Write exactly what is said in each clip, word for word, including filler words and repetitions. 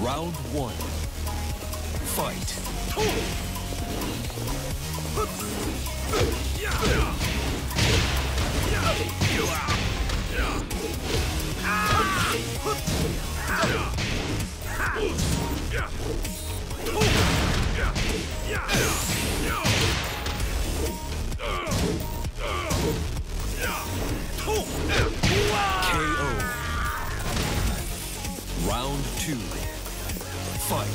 Round one. Fight. Round two. Fight.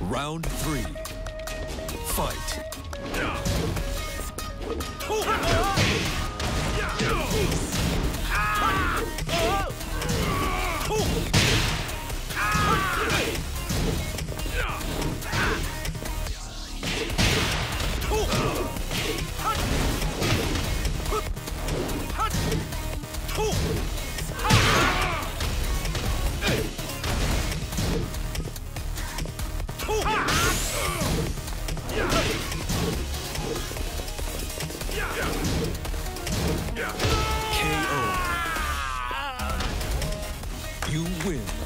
Round three. Fight. K O. You win.